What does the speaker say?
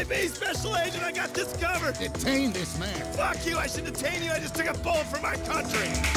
NIB Special Agent, I got this covered! Detain this man! Fuck you, I should detain you, I just took a bullet from my country!